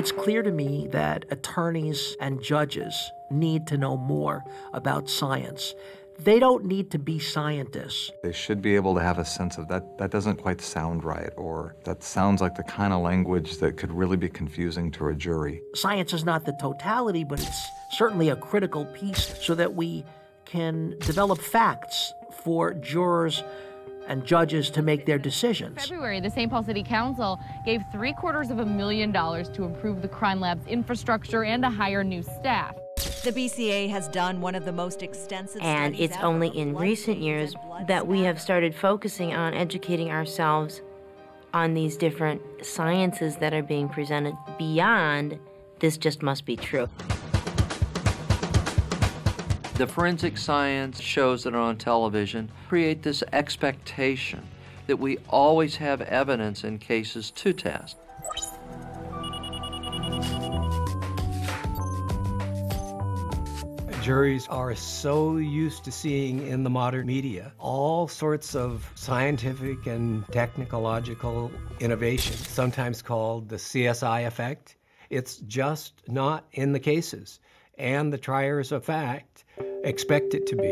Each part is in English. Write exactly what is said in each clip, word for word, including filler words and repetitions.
It's clear to me that attorneys and judges need to know more about science. They don't need to be scientists. They should be able to have a sense of that. That doesn't quite sound right, or that sounds like the kind of language that could really be confusing to a jury. Science is not the totality, but it's certainly a critical piece so that we can develop facts for jurors and judges to make their decisions. In February, the Saint Paul City Council gave three quarters of a million dollars to improve the crime lab's infrastructure and to hire new staff. The B C A has done one of the most extensive studies. And it's only in recent years that we have started focusing on educating ourselves on these different sciences that are being presented beyond this just must be true. The forensic science shows that are on television create this expectation that we always have evidence in cases to test. Juries are so used to seeing in the modern media all sorts of scientific and technological innovation, sometimes called the C S I effect. It's just not in the cases, and the triers of fact expect it to be.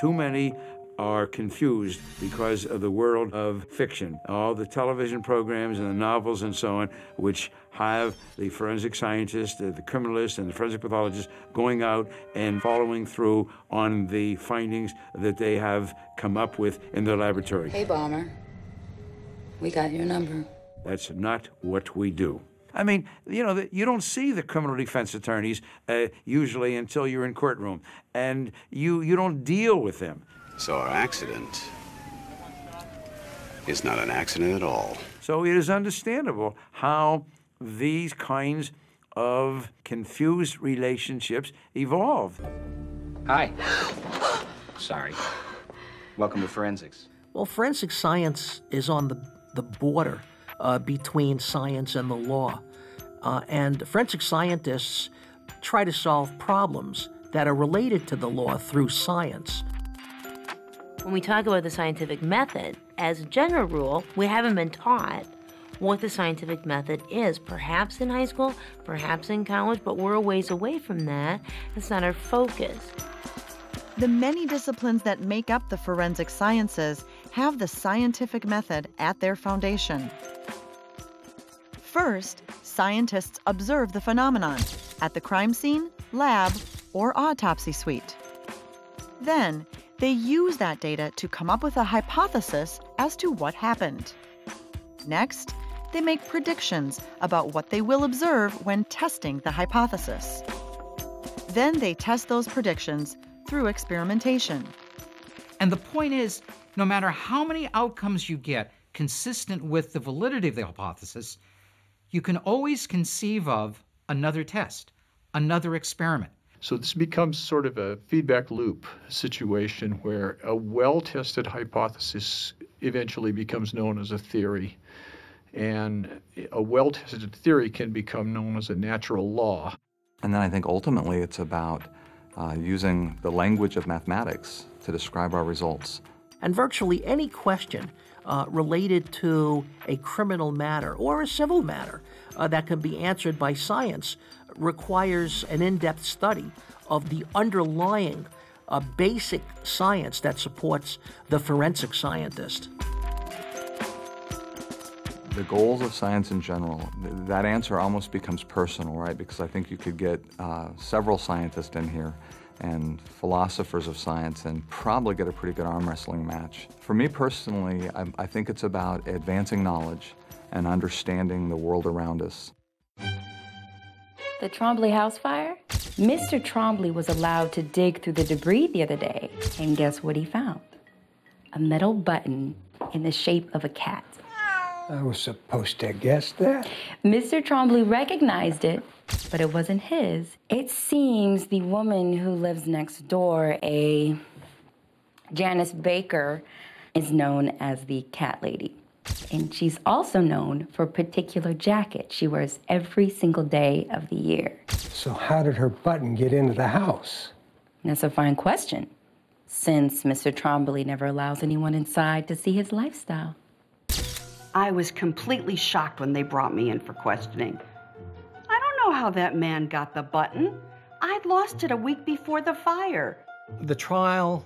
Too many are confused because of the world of fiction. All the television programs and the novels and so on, which have the forensic scientist, the criminalist, and the forensic pathologist going out and following through on the findings that they have come up with in their laboratory. Hey, Bomber, we got your number. That's not what we do. I mean, you know, you don't see the criminal defense attorneys uh, usually until you're in courtroom, and you, you don't deal with them. So our accident is not an accident at all. So it is understandable how these kinds of confused relationships evolve. Hi. Sorry. Welcome to forensics. Well, forensic science is on the, the border uh, between science and the law. Uh, and forensic scientists try to solve problems that are related to the law through science. When we talk about the scientific method, as a general rule, we haven't been taught what the scientific method is. Perhaps in high school, perhaps in college, but we're a ways away from that. It's not our focus. The many disciplines that make up the forensic sciences have the scientific method at their foundation. First, scientists observe the phenomenon at the crime scene, lab, or autopsy suite. Then, they use that data to come up with a hypothesis as to what happened. Next, they make predictions about what they will observe when testing the hypothesis. Then they test those predictions through experimentation. And the point is, no matter how many outcomes you get consistent with the validity of the hypothesis, you can always conceive of another test, another experiment. So this becomes sort of a feedback loop situation where a well-tested hypothesis eventually becomes known as a theory, and a well-tested theory can become known as a natural law. And then I think ultimately it's about uh, using the language of mathematics to describe our results. And virtually any question uh, related to a criminal matter or a civil matter uh, that can be answered by science requires an in-depth study of the underlying uh, basic science that supports the forensic scientist. The goals of science in general, th that answer almost becomes personal, right? Because I think you could get uh, several scientists in here and philosophers of science and probably get a pretty good arm wrestling match. For me personally, I, I think it's about advancing knowledge and understanding the world around us. The Trombley house fire? Mister Trombley was allowed to dig through the debris the other day, and guess what he found? A metal button in the shape of a cat. I was supposed to guess that. Mister Trombley recognized it, but it wasn't his. It seems the woman who lives next door, a Janice Baker, is known as the cat lady. And she's also known for a particular jacket she wears every single day of the year. So how did her button get into the house? That's a fine question. since Mister Trombley never allows anyone inside to see his lifestyle. I was completely shocked when they brought me in for questioning. I don't know how that man got the button. I'd lost it a week before the fire. The trial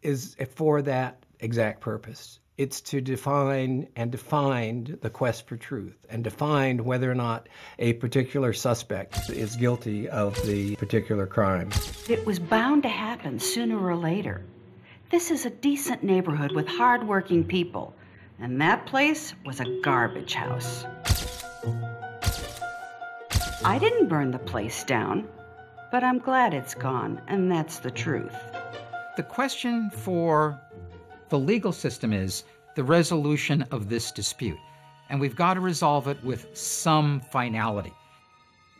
is for that exact purpose. It's to define and define the quest for truth and define whether or not a particular suspect is guilty of the particular crime. It was bound to happen sooner or later. This is a decent neighborhood with hardworking people, and that place was a garbage house. I didn't burn the place down, but I'm glad it's gone, and that's the truth. The question for the legal system is the resolution of this dispute, and we've got to resolve it with some finality.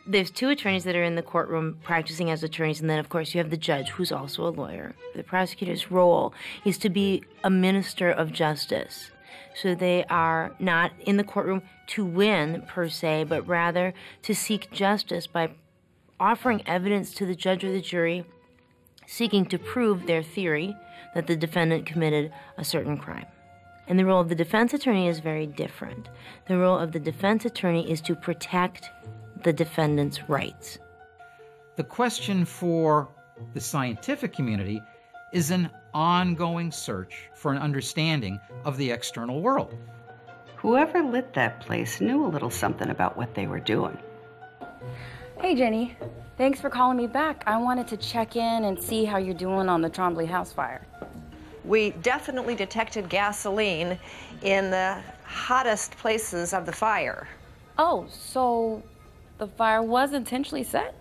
There's two attorneys that are in the courtroom practicing as attorneys, and then, of course, you have the judge, who's also a lawyer. The prosecutor's role is to be a minister of justice, so they are not in the courtroom to win, per se, but rather to seek justice by offering evidence to the judge or the jury, seeking to prove their theory that the defendant committed a certain crime. And the role of the defense attorney is very different. The role of the defense attorney is to protect the defendant's rights. The question for the scientific community is an ongoing search for an understanding of the external world. Whoever lit that place knew a little something about what they were doing. Hey, Jenny. Thanks for calling me back. I wanted to check in and see how you're doing on the Trombley house fire. We definitely detected gasoline in the hottest places of the fire. Oh, so the fire was intentionally set?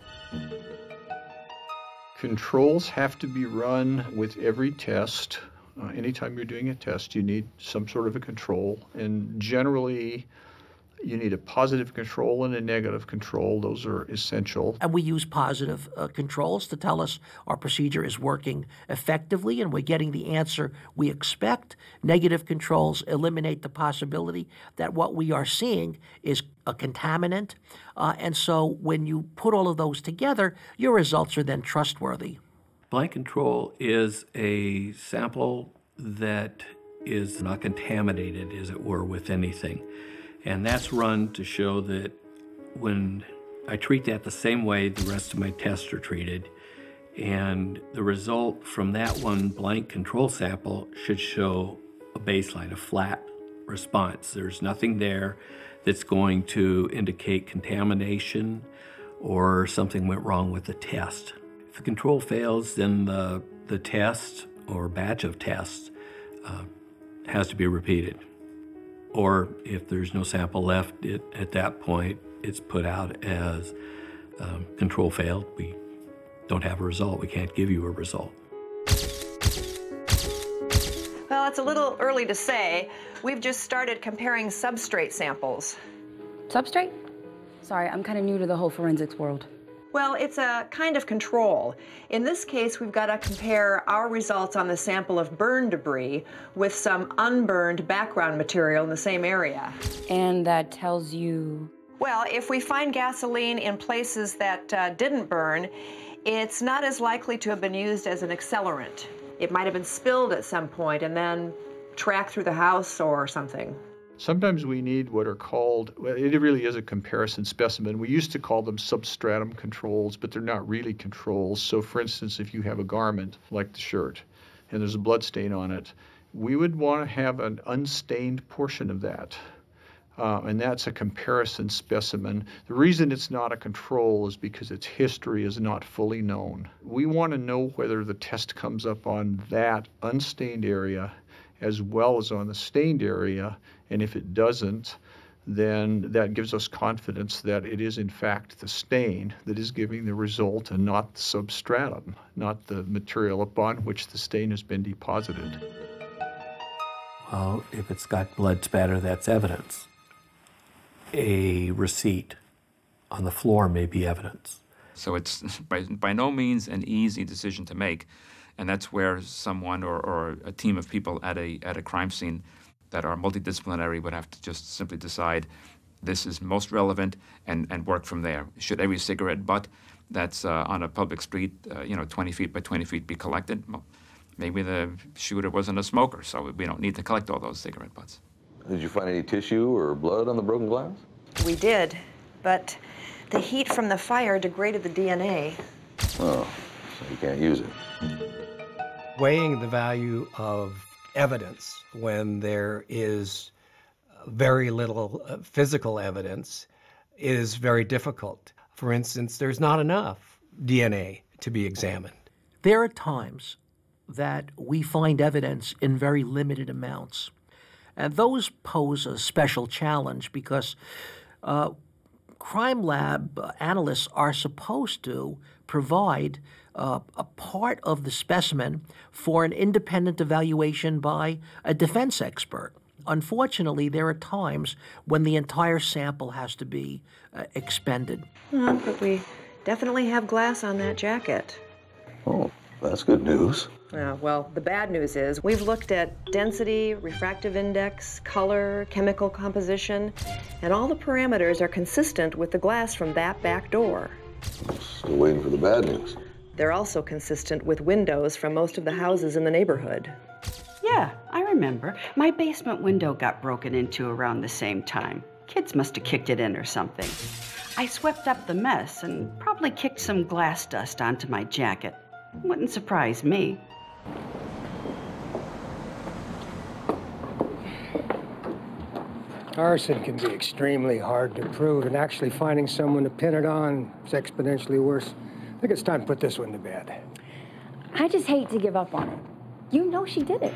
Controls have to be run with every test. Uh, anytime you're doing a test, you need some sort of a control, and generally, you need a positive control and a negative control. Those are essential. And we use positive uh, controls to tell us our procedure is working effectively and we're getting the answer we expect. Negative controls eliminate the possibility that what we are seeing is a contaminant. Uh, and so when you put all of those together, your results are then trustworthy. Blind control is a sample that is not contaminated, as it were, with anything. And that's run to show that when I treat that the same way the rest of my tests are treated, and the result from that one blank control sample should show a baseline, a flat response. There's nothing there that's going to indicate contamination or something went wrong with the test. If the control fails, then the, the test or batch of tests uh, has to be repeated. Or if there's no sample left, it, at that point, it's put out as um, control failed. We don't have a result. We can't give you a result. Well, it's a little early to say. We've just started comparing substrate samples. Substrate? Sorry, I'm kind of new to the whole forensics world. Well, it's a kind of control. In this case, we've got to compare our results on the sample of burn debris with some unburned background material in the same area. And that tells you? Well, if we find gasoline in places that uh, didn't burn, it's not as likely to have been used as an accelerant. It might have been spilled at some point and then tracked through the house or something. Sometimes we need what are called, well, it really is a comparison specimen. We used to call them substratum controls, but they're not really controls. So for instance, if you have a garment like the shirt and there's a blood stain on it, we would want to have an unstained portion of that. Uh, and that's a comparison specimen. The reason it's not a control is because its history is not fully known. We want to know whether the test comes up on that unstained area as well as on the stained area, and if it doesn't, then that gives us confidence that it is in fact the stain that is giving the result and not the substratum, not the material upon which the stain has been deposited. Well, if it's got blood spatter, that's evidence. A receipt on the floor may be evidence. So it's by, by no means an easy decision to make. And that's where someone or, or a team of people at a, at a crime scene that are multidisciplinary would have to just simply decide this is most relevant and, and work from there. Should every cigarette butt that's uh, on a public street, uh, you know, twenty feet by twenty feet be collected? Well, maybe the shooter wasn't a smoker, so we don't need to collect all those cigarette butts. Did you find any tissue or blood on the broken glass? We did, but the heat from the fire degraded the D N A. Oh, so you can't use it. Weighing the value of evidence when there is very little physical evidence is very difficult. For instance, there's not enough D N A to be examined. There are times that we find evidence in very limited amounts. And those pose a special challenge because uh, crime lab analysts are supposed to provide uh, a part of the specimen for an independent evaluation by a defense expert. Unfortunately, there are times when the entire sample has to be uh, expended. Well, but we definitely have glass on that jacket. Oh, that's good news. Uh, well, the bad news is we've looked at density, refractive index, color, chemical composition, and all the parameters are consistent with the glass from that back door. Still waiting for the bad news. They're also consistent with windows from most of the houses in the neighborhood. Yeah, I remember. My basement window got broken into around the same time. Kids must have kicked it in or something. I swept up the mess and probably kicked some glass dust onto my jacket. Wouldn't surprise me. Arson can be extremely hard to prove, and actually finding someone to pin it on is exponentially worse. I think it's time to put this one to bed. I just hate to give up on it. You know she did it.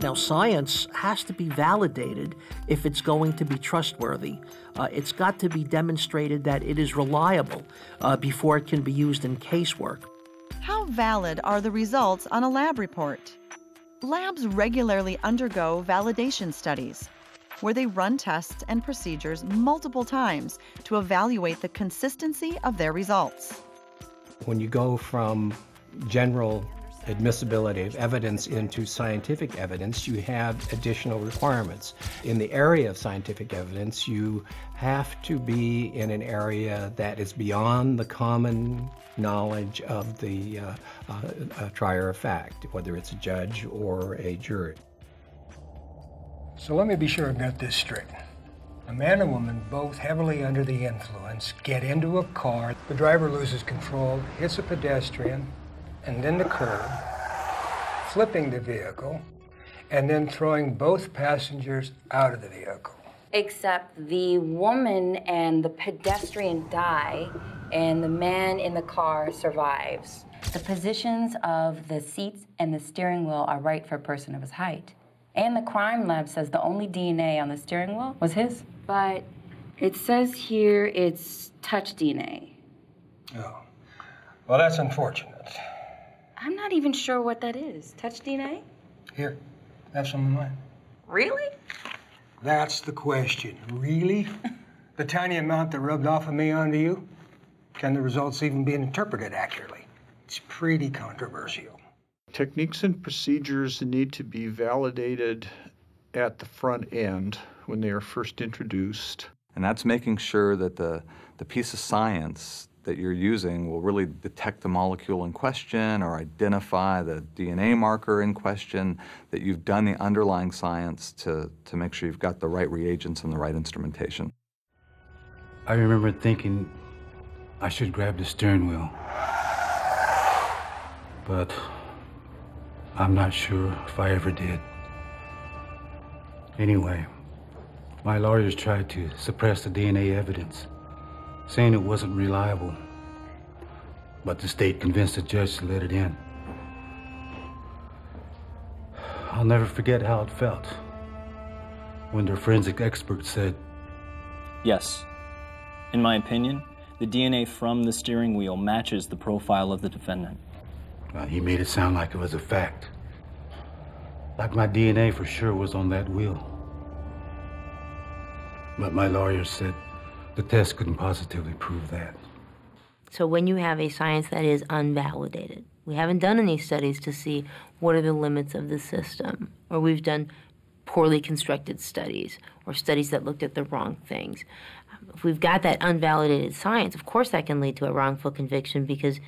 Now, science has to be validated if it's going to be trustworthy. Uh, it's got to be demonstrated that it is reliable uh, before it can be used in casework. How valid are the results on a lab report? Labs regularly undergo validation studies, where they run tests and procedures multiple times to evaluate the consistency of their results. When you go from general admissibility of evidence into scientific evidence, you have additional requirements. In the area of scientific evidence, you have to be in an area that is beyond the common knowledge of the uh, uh, uh, trier of fact, whether it's a judge or a jury. So let me be sure I've got this straight. A man and woman, both heavily under the influence, get into a car, the driver loses control, hits a pedestrian, and then the curb, flipping the vehicle, and then throwing both passengers out of the vehicle. Except the woman and the pedestrian die, and the man in the car survives. The positions of the seats and the steering wheel are right for a person of his height. And the crime lab says the only D N A on the steering wheel was his. But it says here it's touch D N A. Oh. Well, that's unfortunate. I'm not even sure what that is. Touch D N A? Here, have some of mine. Really? That's the question. Really? The tiny amount that rubbed off of me onto you? Can the results even be interpreted accurately? It's pretty controversial. Techniques and procedures need to be validated at the front end when they are first introduced. And that's making sure that the, the piece of science that you're using will really detect the molecule in question or identify the D N A marker in question, that you've done the underlying science to, to make sure you've got the right reagents and the right instrumentation. I remember thinking I should grab the steering wheel, but I'm not sure if I ever did. Anyway, my lawyers tried to suppress the D N A evidence, saying it wasn't reliable, but the state convinced the judge to let it in. I'll never forget how it felt when their forensic expert said, "Yes, in my opinion, the D N A from the steering wheel matches the profile of the defendant." Well, he made it sound like it was a fact, like my D N A for sure was on that wheel. But my lawyer said the test couldn't positively prove that. So when you have a science that is unvalidated, we haven't done any studies to see what are the limits of the system, or we've done poorly constructed studies, or studies that looked at the wrong things. if we've got that unvalidated science, of course that can lead to a wrongful conviction because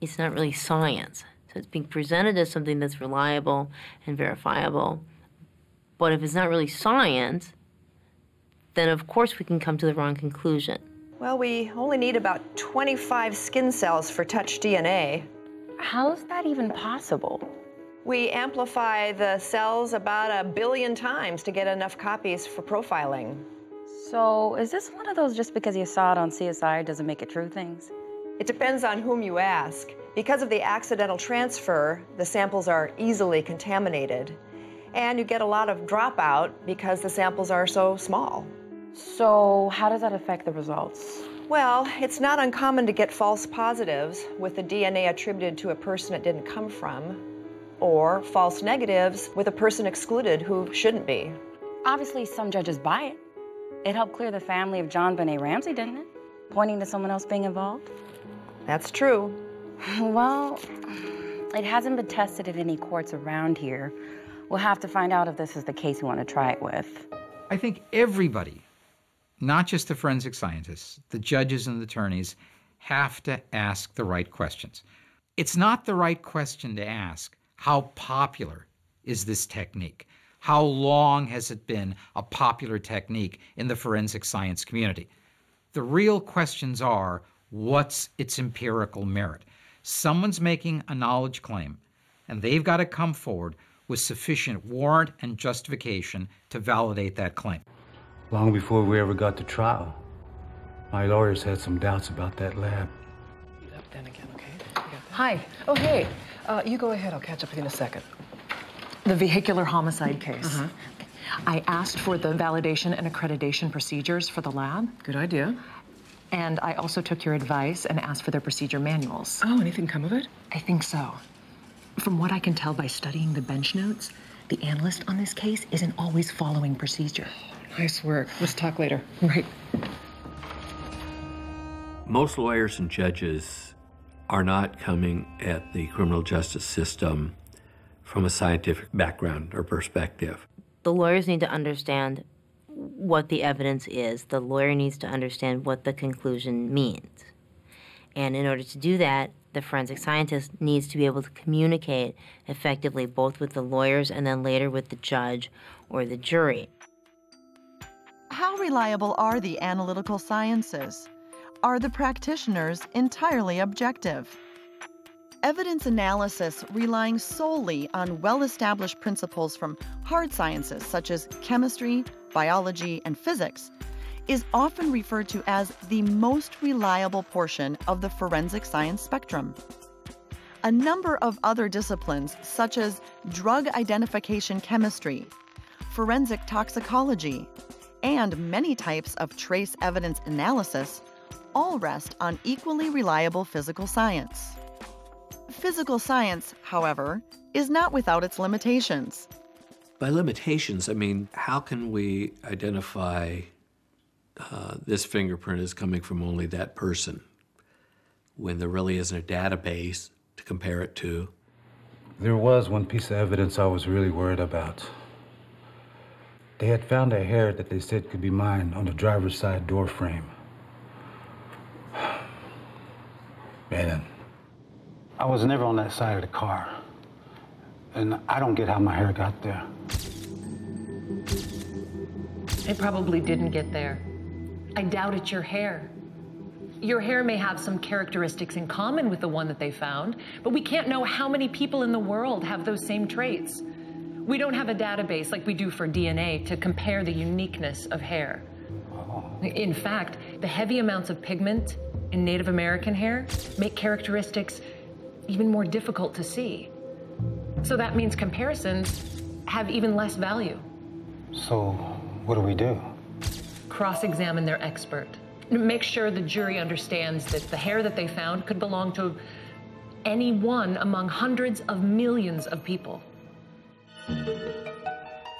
it's not really science. So it's being presented as something that's reliable and verifiable. But if it's not really science, then of course we can come to the wrong conclusion. Well, we only need about twenty-five skin cells for touch D N A. How is that even possible? We amplify the cells about a billion times to get enough copies for profiling. So is this one of those just because you saw it on C S I doesn't make it true things? It depends on whom you ask. Because of the accidental transfer, the samples are easily contaminated. And you get a lot of dropout because the samples are so small. So how does that affect the results? Well, it's not uncommon to get false positives with the D N A attributed to a person it didn't come from, or false negatives with a person excluded who shouldn't be. Obviously, some judges buy it. It helped clear the family of JonBenét Ramsey, didn't it? Pointing to someone else being involved. That's true. Well, it hasn't been tested at any courts around here. We'll have to find out if this is the case we want to try it with. I think everybody, not just the forensic scientists, the judges and the attorneys, have to ask the right questions. It's not the right question to ask, how popular is this technique? How long has it been a popular technique in the forensic science community? The real questions are, what's its empirical merit? Someone's making a knowledge claim, and they've got to come forward with sufficient warrant and justification to validate that claim. Long before we ever got to trial, my lawyers had some doubts about that lab. Up then again, okay? You got that. Hi. Oh, hey. Uh, you go ahead. I'll catch up with you in a second. The vehicular homicide case. Uh-huh. I asked for the validation and accreditation procedures for the lab. Good idea. And I also took your advice and asked for their procedure manuals. Oh, anything come of it? I think so. From what I can tell by studying the bench notes, the analyst on this case isn't always following procedure. Nice work. Let's talk later. Right. Most lawyers and judges are not coming at the criminal justice system from a scientific background or perspective. The lawyers need to understand what the evidence is. The lawyer needs to understand what the conclusion means. And in order to do that, the forensic scientist needs to be able to communicate effectively both with the lawyers and then later with the judge or the jury. How reliable are the analytical sciences? Are the practitioners entirely objective? Evidence analysis relying solely on well-established principles from hard sciences such as chemistry, biology, and physics is often referred to as the most reliable portion of the forensic science spectrum. A number of other disciplines, such as drug identification chemistry, forensic toxicology, and many types of trace evidence analysis, all rest on equally reliable physical science. Physical science, however, is not without its limitations. By limitations, I mean, how can we identify Uh, this fingerprint is coming from only that person when there really isn't a database to compare it to? There was one piece of evidence I was really worried about. They had found a hair that they said could be mine on the driver's side door frame. Man, I was never on that side of the car, and I don't get how my hair got there. It probably didn't get there. I doubt it's your hair. Your hair may have some characteristics in common with the one that they found, but we can't know how many people in the world have those same traits. We don't have a database like we do for D N A to compare the uniqueness of hair. In fact, the heavy amounts of pigment in Native American hair make characteristics even more difficult to see. So that means comparisons have even less value. So what do we do? Cross-examine their expert. Make sure the jury understands that the hair that they found could belong to any one among hundreds of millions of people.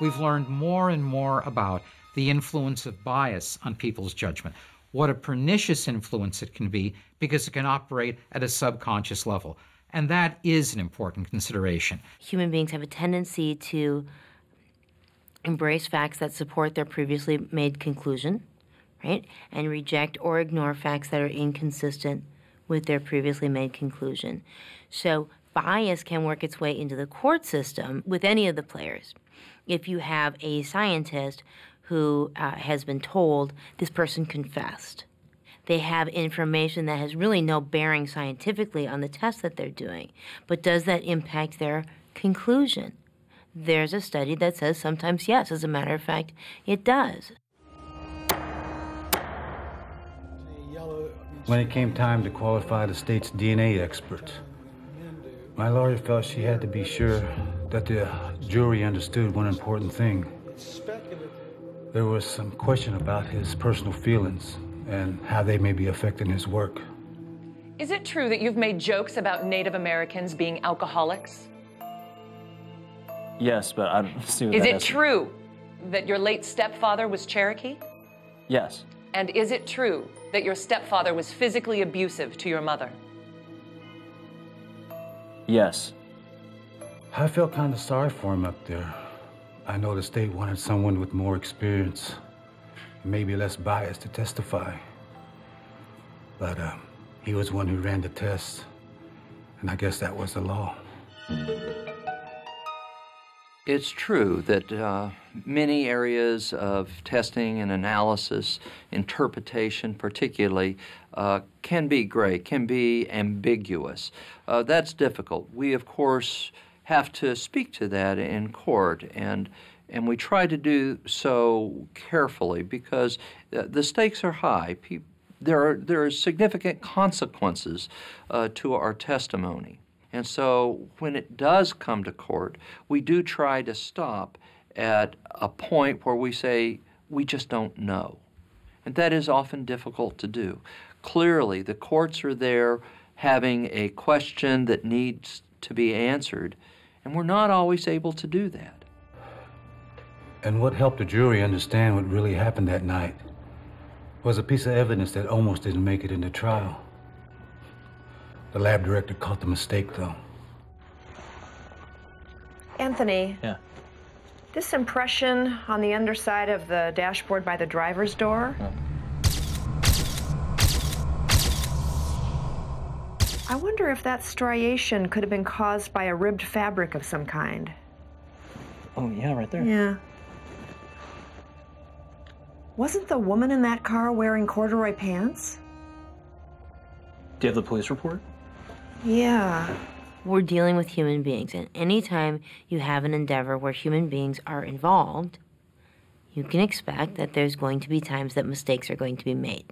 We've learned more and more about the influence of bias on people's judgment, what a pernicious influence it can be because it can operate at a subconscious level. And that is an important consideration. Human beings have a tendency to embrace facts that support their previously made conclusion right, and reject or ignore facts that are inconsistent with their previously made conclusion. So bias can work its way into the court system with any of the players. If you have a scientist who uh, has been told this person confessed, they have information that has really no bearing scientifically on the test that they're doing, but does that impact their conclusion? There's a study that says sometimes yes. As a matter of fact, it does. When it came time to qualify the state's D N A expert, my lawyer felt she had to be sure that the jury understood one important thing. There was some question about his personal feelings and how they may be affecting his work. Is it true that you've made jokes about Native Americans being alcoholics? Yes, but I don't see what that is. Is it true that your late stepfather was Cherokee? Yes. And is it true that your stepfather was physically abusive to your mother? Yes. I felt kind of sorry for him up there. I know the state wanted someone with more experience, maybe less bias to testify. But uh, he was one who ran the test, and I guess that was the law. It's true that uh, many areas of testing and analysis, interpretation particularly, uh, can be gray, can be ambiguous. Uh, that's difficult. We, of course, have to speak to that in court, and and we try to do so carefully because uh, the stakes are high. Pe there are there are significant consequences uh, to our testimony. And so when it does come to court, we do try to stop at a point where we say, we just don't know. And that is often difficult to do. Clearly, the courts are there having a question that needs to be answered, and we're not always able to do that. And what helped the jury understand what really happened that night was a piece of evidence that almost didn't make it into trial. The lab director caught the mistake, though. Anthony. Yeah? This impression on the underside of the dashboard by the driver's door. Yeah. I wonder if that striation could have been caused by a ribbed fabric of some kind. Oh, yeah, right there. Yeah. Wasn't the woman in that car wearing corduroy pants? Do you have the police report? Yeah. We're dealing with human beings, and anytime you have an endeavor where human beings are involved, you can expect that there's going to be times that mistakes are going to be made.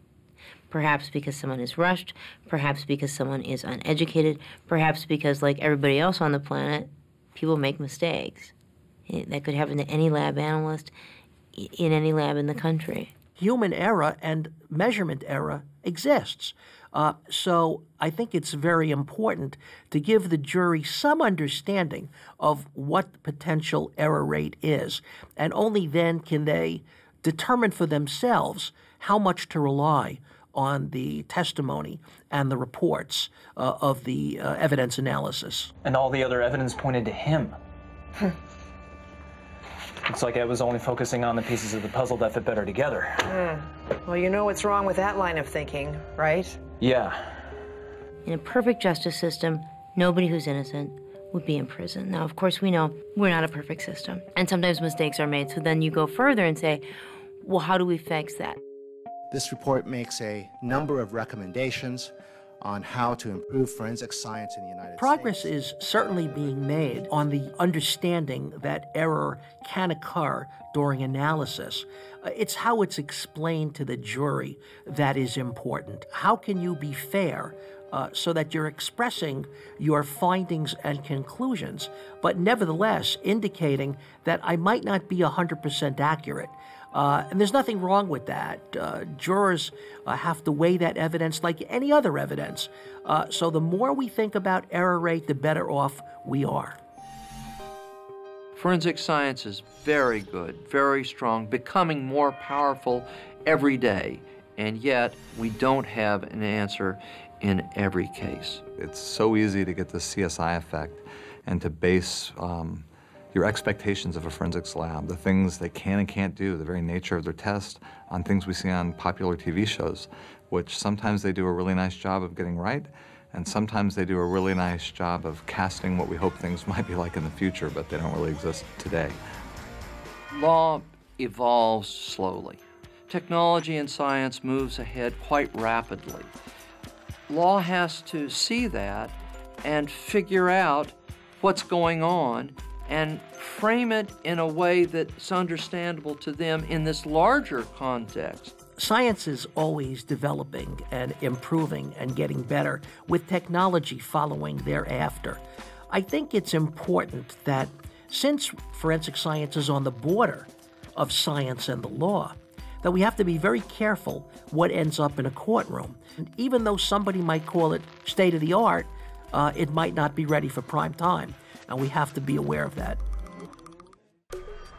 Perhaps because someone is rushed, perhaps because someone is uneducated, perhaps because, like everybody else on the planet, people make mistakes. That could happen to any lab analyst in any lab in the country. Human error and measurement error exists. Uh, so I think it's very important to give the jury some understanding of what the potential error rate is, and only then can they determine for themselves how much to rely on the testimony and the reports uh, of the uh, evidence analysis. And all the other evidence pointed to him. Looks like I was only focusing on the pieces of the puzzle that fit better together. Mm. Well, you know what's wrong with that line of thinking, right? Yeah. In a perfect justice system, nobody who's innocent would be in prison. Now, of course, we know we're not a perfect system, and sometimes mistakes are made. So then you go further and say, well, how do we fix that? This report makes a number of recommendations on how to improve forensic science in the United States. Progress is certainly being made on the understanding that error can occur during analysis. Uh, it's how it's explained to the jury that is important. How can you be fair uh, so that you're expressing your findings and conclusions, but nevertheless indicating that I might not be one hundred percent accurate? Uh, and there's nothing wrong with that. Uh, jurors uh, have to weigh that evidence like any other evidence. Uh, so the more we think about error rate, the better off we are. Forensic science is very good, very strong, becoming more powerful every day. And yet, we don't have an answer in every case. It's so easy to get the C S I effect and to base um, your expectations of a forensics lab, the things they can and can't do, the very nature of their test, on things we see on popular T V shows, which sometimes they do a really nice job of getting right, and sometimes they do a really nice job of casting what we hope things might be like in the future, but they don't really exist today. Law evolves slowly. Technology and science moves ahead quite rapidly. Law has to see that and figure out what's going on and frame it in a way that's understandable to them in this larger context. Science is always developing and improving and getting better, with technology following thereafter. I think it's important that since forensic science is on the border of science and the law, that we have to be very careful what ends up in a courtroom. And even though somebody might call it state-of-the-art, uh, it might not be ready for prime time, and we have to be aware of that.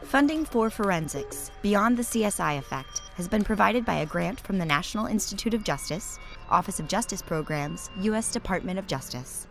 Funding for forensics, Beyond the C S I Effect, has been provided by a grant from the National Institute of Justice, Office of Justice Programs, U S Department of Justice.